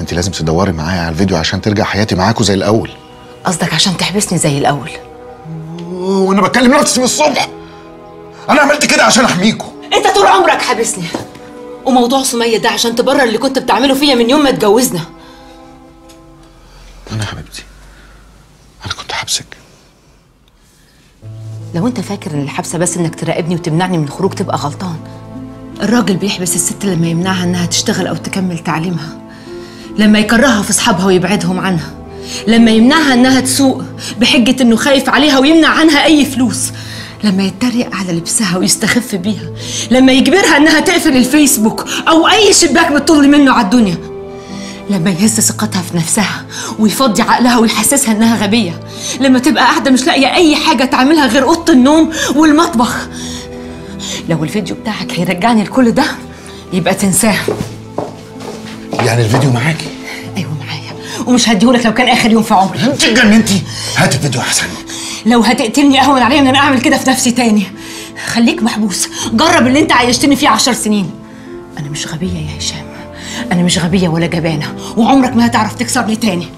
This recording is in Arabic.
انت لازم تدوري معايا على الفيديو عشان ترجع حياتي معاكوا زي الاول. قصدك عشان تحبسني زي الاول؟ وانا بتكلم نفسي من الصبح. انا عملت كده عشان احميكوا. انت طول عمرك حابسني، وموضوع سميه ده عشان تبرر اللي كنت بتعمله فيا من يوم ما اتجوزنا. انا يا حبيبتي انا كنت حابسك. لو انت فاكر ان الحبسه بس انك تراقبني وتمنعني من الخروج تبقى غلطان. الراجل بيحبس الست لما يمنعها انها تشتغل او تكمل تعليمها، لما يكرهها في اصحابها ويبعدهم عنها، لما يمنعها انها تسوق بحجه انه خايف عليها ويمنع عنها اي فلوس، لما يتريق على لبسها ويستخف بيها، لما يجبرها انها تقفل الفيسبوك او اي شباك بتطل منه على الدنيا، لما يهز ثقتها في نفسها ويفضي عقلها ويحسسها انها غبيه، لما تبقى قاعده مش لاقيه اي حاجه تعملها غير اوضه النوم والمطبخ. لو الفيديو بتاعك هيرجعني لكل ده يبقى تنساه. يعني الفيديو معاكي؟ ايوه معايا، ومش هديهولك لو كان اخر يوم في عمري. انت اتجننتي؟ هات الفيديو احسن. لو هتقتلني اهون عليا ان انا اعمل كده في نفسي تاني. خليك محبوس، جرب اللي انت عايشتني فيه 10 سنين. انا مش غبيه يا هشام، انا مش غبيه ولا جبانه، وعمرك ما هتعرف تكسرني تاني.